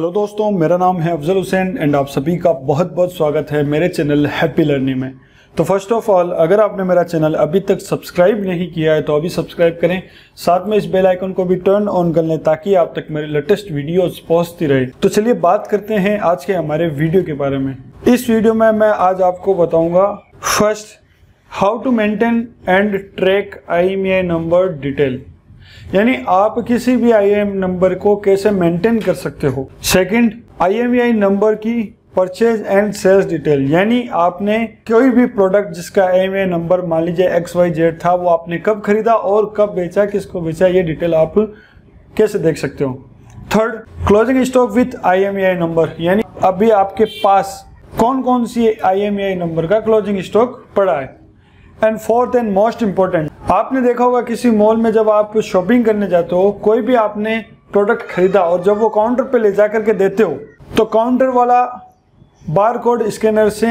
Hello दोस्तों, मेरा नाम है अफजल हुसैन एंड आप सभी का बहुत बहुत स्वागत है मेरे चैनल हैप्पी लर्नी में। तो फर्स्ट ऑफ ऑल, अगर आपने मेरा चैनल अभी तक सब्सक्राइब नहीं किया है तो अभी सब्सक्राइब करें, साथ में इस बेल आइकन को भी टर्न ऑन कर लें ताकि आप तक मेरे लेटेस्ट वीडियोस पहुंचती रहे। तो चलिए बात करते हैं आज के हमारे वीडियो के बारे में। इस वीडियो में मैं आज आपको बताऊंगा first how to maintain and track IMEI number detail, यानी आप किसी भी IMEI नंबर को कैसे मेंटेन कर सकते हो। सेकंड, IMEI नंबर की परचेज एंड सेल्स डिटेल, यानी आपने कोई भी प्रोडक्ट जिसका IMEI नंबर मान लीजिए XYZ था, वो आपने कब खरीदा और कब बेचा, किसको बेचा, ये डिटेल आप कैसे देख सकते हो। Third, closing stock with IMEI number, यानी अभी आपके पास कौन कौन सी IMEI नंबर का क्लोजिंग स्टॉक पड़ा है। And fourth and most important, आपने देखा होगा किसी मॉल में जब आप शॉपिंग करने जाते हो, कोई भी आपने प्रोडक्ट खरीदा और जब वो काउंटर पे ले जा करके देते हो तो काउंटर वाला बार कोड स्कैनर से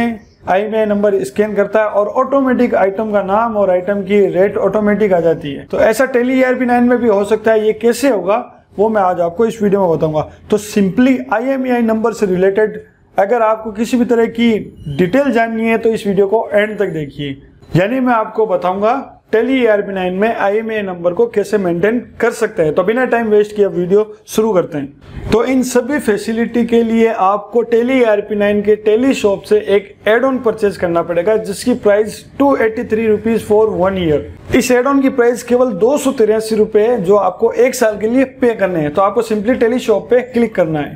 IMEI नंबर स्कैन करता है और ऑटोमेटिक आइटम का नाम और आइटम की रेट ऑटोमेटिक आ जाती है। तो ऐसा टेली ERP9 में भी हो सकता है। ये कैसे होगा वो मैं आज आपको इस वीडियो में बताऊंगा। तो सिंपली IMEI नंबर से रिलेटेड अगर आपको किसी भी तरह की डिटेल जाननी है तो इस वीडियो को एंड तक देखिए, यानी मैं आपको बताऊंगा टेली ERP9 में IMEI नंबर को कैसे मेंटेन कर सकते हैं। तो बिना टाइम वेस्ट किए वीडियो शुरू करते हैं। तो इन सभी फैसिलिटी के लिए आपको टेली ERP9 के टेली शॉप से एक एड ऑन परचेज करना पड़ेगा जिसकी प्राइस 283 रुपीज फॉर 1 ईयर। इस एड ऑन की प्राइस केवल 283 रुपए है जो आपको एक साल के लिए पे करने हैं। तो आपको सिंपली टेली शॉप पे क्लिक करना है,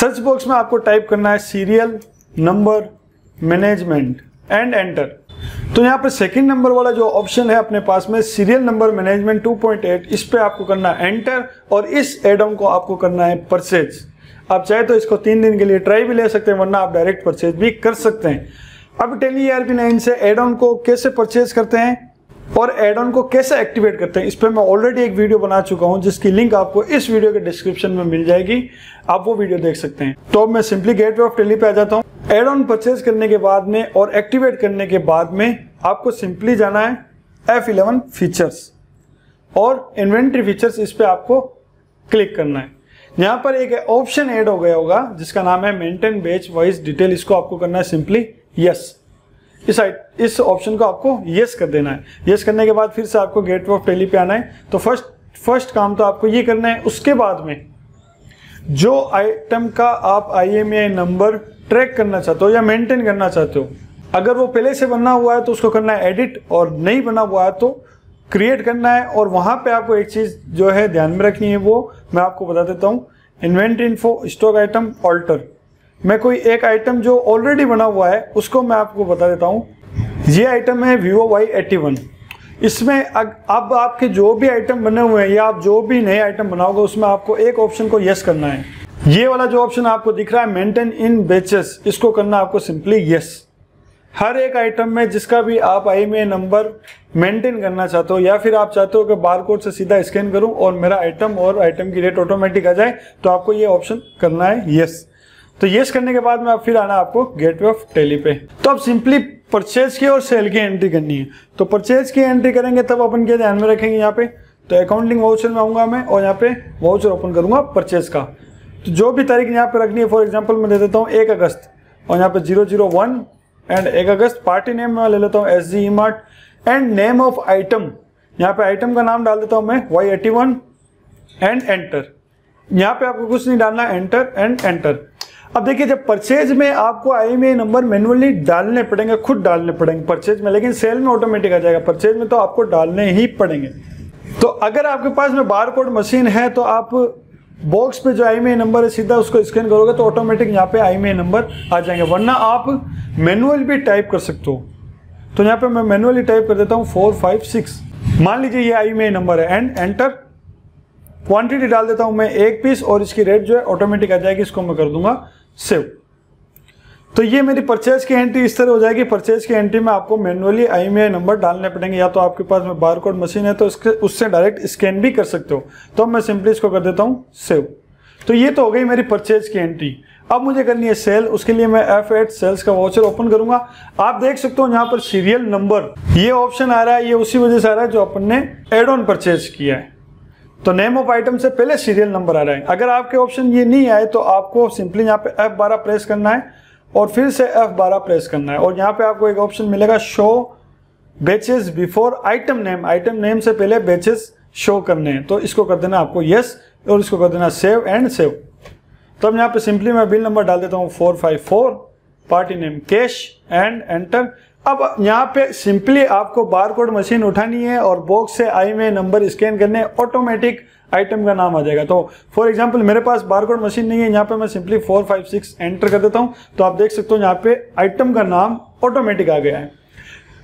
सर्च बॉक्स में आपको टाइप करना है serial number management and enter. तो यहाँ पर सेकंड नंबर वाला जो ऑप्शन है अपने पास में सीरियल नंबर मैनेजमेंट 2.8, इस पे आपको करना है एंटर और इस एडम को आपको करना है परचेज। आप चाहे तो इसको 3 दिन के लिए ट्राई भी ले सकते हैं, वरना आप डायरेक्ट परचेज भी कर सकते हैं। अब टेली ERP9 से एडम को कैसे परचेज करते हैं और एडम को कैसे एक्टिवेट करते हैं, इस पर मैं ऑलरेडी एक वीडियो बना चुका हूँ जिसकी लिंक आपको इस वीडियो के डिस्क्रिप्शन में मिल जाएगी, आप वो वीडियो देख सकते हैं। तो मैं सिंपली गेटवे ऑफ टेली पे आ जाता हूँ। एड ऑन परचेज करने के बाद में और एक्टिवेट करने के बाद में आपको सिंपली जाना है F11 फीचर्स और इन्वेंट्री फीचर्स, इस पे आपको क्लिक करना है। यहाँ पर एक ऑप्शन ऐड हो गया होगा जिसका नाम है मेंटेन बैच वाइज डिटेल, इसको आपको करना है सिंपली यस। इस ऑप्शन को आपको यस कर देना है। यस करने के बाद फिर से आपको गेटवे ऑफ टेली पे आना है। तो फर्स्ट काम तो आपको ये करना है। उसके बाद में जो आइटम का आप IMEI नंबर ट्रैक करना चाहते हो या मेंटेन करना चाहते हो, अगर वो पहले से बना हुआ है तो उसको करना है एडिट और नहीं बना हुआ है तो क्रिएट करना है। और वहाँ पे आपको एक चीज़ जो है ध्यान में रखनी है वो मैं आपको बता देता हूँ, inventory info stock item alter. मैं कोई एक आइटम जो ऑलरेडी बना हुआ है उसको मैं आपको बता देता हूँ। ये आइटम है Vivo Y81। इसमें अब आपके जो भी आइटम बने हुए हैं या आप जो भी नए आइटम बनाओगे उसमें आपको एक ऑप्शन को यस करना है। ये वाला जो ऑप्शन आपको दिख रहा है मेंटेन इन बैचेस, इसको करना आपको सिंपली यस। हर एक आइटम में जिसका भी आप IMEI नंबर मेंटेन करना चाहते हो या फिर आप चाहते हो कि बारकोड से सीधा स्कैन करूं और मेरा आइटम और आइटम की रेट ऑटोमेटिक आ जाए, तो आपको ये ऑप्शन करना है यस। तो यस करने के बाद में आप फिर आना आपको गेटवे ऑफ टेली पे। तो आप सिंपली परचेज की और सेल की एंट्री करनी है। तो परचेज की एंट्री करेंगे तब अपन के ध्यान में रखेंगे यहाँ पे। तो अकाउंटिंग वाउचर में आऊँगा मैं और यहाँ पे वाउचर ओपन करूँगा परचेज का। तो जो भी तारीख यहाँ पे रखनी है, फॉर एग्जाम्पल मैं दे देता हूँ 1 अगस्त और यहाँ पे 001 एंड 1 अगस्त। पार्टी नेम मैं ले लेता हूँ SG E Mart and name of item, यहाँ पे आइटम का नाम डाल देता हूँ मैं Y81 एंड एंटर। यहाँ पे आपको कुछ नहीं डालना, एंटर एंड एंटर। अब देखिए, जब परचेज में आपको IMEI नंबर मैन्युअली डालने पड़ेंगे, खुद डालने पड़ेंगे परचेज में, लेकिन सेल में ऑटोमेटिक आ जाएगा। परचेज में तो आपको डालने ही पड़ेंगे। तो अगर आपके पास में बारकोड मशीन है तो आप बॉक्स पे जो IMEI नंबर है सीधा उसको स्कैन करोगे तो ऑटोमेटिक यहाँ पे IMEI नंबर आ जाएंगे, वरना आप मैनुअल भी टाइप कर सकते हो। तो यहाँ पे मैं मैनुअली टाइप कर देता हूँ 456, मान लीजिए ये IMEI नंबर है एंड एंटर। क्वान्टिटी डाल देता हूँ मैं 1 पीस और इसकी रेट जो है ऑटोमेटिक आ जाएगी, इसको मैं कर दूंगा सेव। तो ये मेरी परचेज की एंट्री इस तरह हो जाएगी। परचेज की एंट्री में आपको मैन्युअली IMEI नंबर डालने पड़ेंगे, या तो आपके पास में बारकोड मशीन है तो उससे डायरेक्ट स्कैन भी कर सकते हो। तो मैं सिंपली इसको कर देता हूँ सेव। तो ये तो हो गई मेरी परचेज की एंट्री। अब मुझे करनी है सेल। उसके लिए मैं F8 सेल्स का वाउचर ओपन करूंगा। आप देख सकते हो यहाँ पर सीरियल नंबर ये ऑप्शन आ रहा है, ये उसी वजह से आ रहा है जो अपन ने एड ऑन परचेज किया है। तो नेम ऑफ आइटम से पहले सीरियल नंबर आ रहा है। अगर आपके ऑप्शन ये नहीं आए तो आपको सिंपली यहाँ पे F12 प्रेस करना है और फिर से F12 प्रेस करना है और यहाँ पे आपको एक ऑप्शन मिलेगा show batches before item name. Item name से पहले बैचेस शो करने हैं, तो इसको कर देना आपको यस और इसको कर देना सेव एंड सेव। तो अब यहाँ पे सिंपली मैं बिल नंबर डाल देता हूँ 454, party name cash and enter. अब यहाँ पे सिंपली आपको बारकोड मशीन उठानी है और बॉक्स से IMEI नंबर स्कैन करने, ऑटोमेटिक आइटम का नाम आ जाएगा। तो फॉर एग्जांपल मेरे पास बारकोड मशीन नहीं है, यहाँ पे मैं सिंपली 456 एंटर कर देता हूँ तो आप देख सकते हो यहाँ पे आइटम का नाम ऑटोमेटिक आ गया है।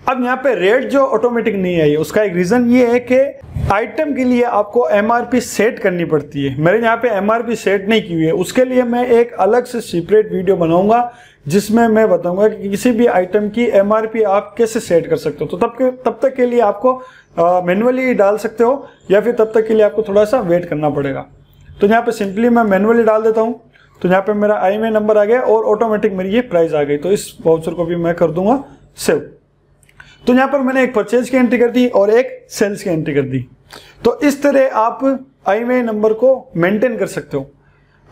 अब यहाँ पे रेट जो ऑटोमेटिक नहीं आई उसका एक रीजन ये है कि आइटम के लिए आपको MRP सेट करनी पड़ती है। मेरे यहाँ पे MRP सेट नहीं की हुई है, उसके लिए मैं एक अलग से सेपरेट वीडियो बनाऊंगा जिसमें मैं बताऊंगा कि किसी भी आइटम की MRP आप कैसे सेट कर सकते हो। तो तब तक के लिए आपको मैन्युअली डाल सकते हो या फिर तब तक के लिए आपको थोड़ा सा वेट करना पड़ेगा। तो यहाँ पे सिंपली मैं मैनुअली डाल देता हूँ तो यहाँ पे मेरा IMEI नंबर आ गया और ऑटोमेटिक मेरी ये प्राइस आ गई। तो इस वाउचर को भी मैं कर दूंगा सेव। तो यहाँ पर मैंने एक परचेज की एंट्री कर दी और एक सेल्स की एंट्री कर दी। तो इस तरह आप IMEI नंबर को मेंटेन कर सकते हो।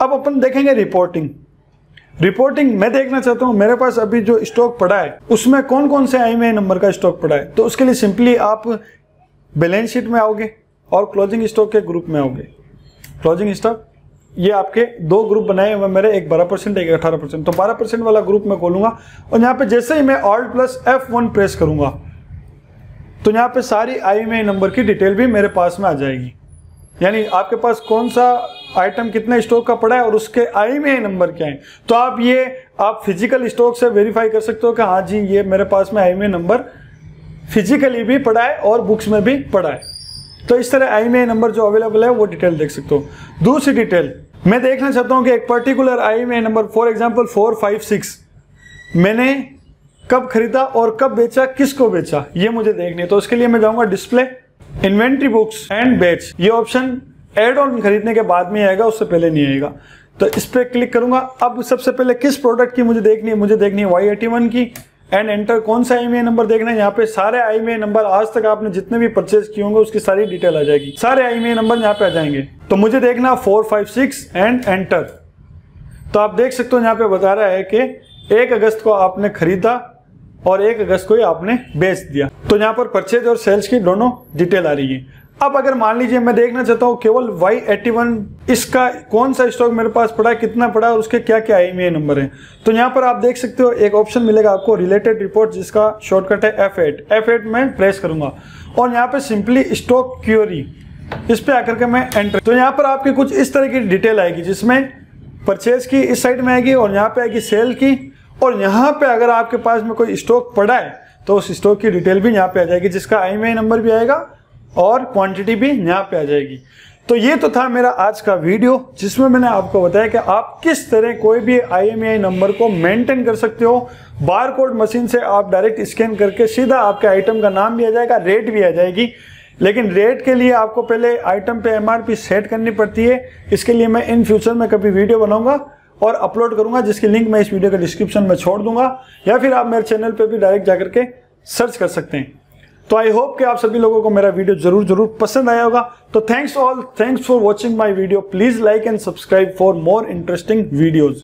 अब अपन देखेंगे रिपोर्टिंग मैं देखना चाहता हूँ मेरे पास अभी जो स्टॉक पड़ा है उसमें कौन कौन से IMEI नंबर का स्टॉक पड़ा है। तो उसके लिए सिंपली आप बैलेंस शीट में आओगे और क्लोजिंग स्टॉक के ग्रुप में आओगे। क्लोजिंग स्टॉक ये आपके दो ग्रुप बनाए हुए मेरे, एक 12% एक 18%। तो 12% वाला ग्रुप मैं खोलूंगा और यहाँ पे जैसे ही मैं Alt+F1 प्रेस करूंगा तो यहाँ पे सारी IMEI नंबर की डिटेल भी मेरे पास में आ जाएगी, यानी आपके पास कौन सा आइटम कितने स्टॉक का पड़ा है और उसके IMEI नंबर क्या है। तो आप ये फिजिकल स्टॉक से वेरीफाई कर सकते हो कि हाँ जी ये मेरे पास में IMEI नंबर फिजिकली भी पड़ा है और बुक्स में भी पड़ा है। तो इस तरह IMEI नंबर जो अवेलेबल है वो डिटेल देख सकते हो। दूसरी डिटेल मैं देखना चाहता हूँ कि एक particular IMEI number for example 456 मैंने कब खरीदा और कब बेचा, किसको बेचा, ये मुझे देखनी है। तो उसके लिए मैं जाऊँगा display, inventory books and batch. ये ऑप्शन एड ऑन खरीदने के बाद में आएगा, उससे पहले नहीं आएगा। तो इस पर क्लिक करूंगा। अब सबसे पहले किस प्रोडक्ट की मुझे देखनी है, मुझे देखनी है Y81 की एंड एंटर। कौन सा IMEI नंबर देखना है, यहाँ पे सारे IMEI नंबर आज तक आपने जितने भी परचेज किए होंगे उसकी सारी डिटेल आ जाएगी, सारे IMEI नंबर यहाँ पे आ जाएंगे। तो मुझे देखना 456 एंड एंटर। तो आप देख सकते हो यहाँ पे बता रहा है कि 1 अगस्त को आपने खरीदा और 1 अगस्त को ही आपने बेच दिया। तो यहाँ पर परचेज और सेल्स की दोनों डिटेल आ रही है। अब अगर मान लीजिए मैं देखना चाहता हूँ केवल Y81 इसका कौन सा स्टॉक मेरे पास पड़ा है, कितना पड़ा और उसके क्या क्या IMEI नंबर है। तो यहाँ पर आप देख सकते हो एक ऑप्शन मिलेगा आपको रिलेटेड रिपोर्ट जिसका शॉर्टकट है F8 में प्रेस करूंगा और यहाँ पे सिंपली स्टॉक क्यूरी इस पे आकर के मैं एंटर। तो यहाँ पर आपकी कुछ इस तरह की डिटेल आएगी जिसमें परचेज की इस साइड में आएगी और यहाँ पे आएगी सेल की और यहाँ पे अगर आपके पास में कोई स्टॉक पड़ा है तो उस स्टॉक की डिटेल भी यहाँ पे आ जाएगी जिसका IMEI नंबर भी आएगा और क्वांटिटी भी यहाँ पे आ जाएगी। तो ये तो था मेरा आज का वीडियो जिसमें मैंने आपको बताया कि आप किस तरह कोई भी IMEI नंबर को मेंटेन कर सकते हो। बारकोड मशीन से आप डायरेक्ट स्कैन करके सीधा आपके आइटम का नाम भी आ जाएगा, रेट भी आ जाएगी। लेकिन रेट के लिए आपको पहले आइटम पे MRP सेट करनी पड़ती है। इसके लिए मैं इन फ्यूचर में कभी वीडियो बनाऊंगा और अपलोड करूंगा जिसकी लिंक मैं इस वीडियो के डिस्क्रिप्शन में छोड़ दूंगा या फिर आप मेरे चैनल पर भी डायरेक्ट जाकर के सर्च कर सकते हैं। तो आई होप कि आप सभी लोगों को मेरा वीडियो जरूर पसंद आया होगा। तो thanks for watching my video. Please like and subscribe for more interesting videos.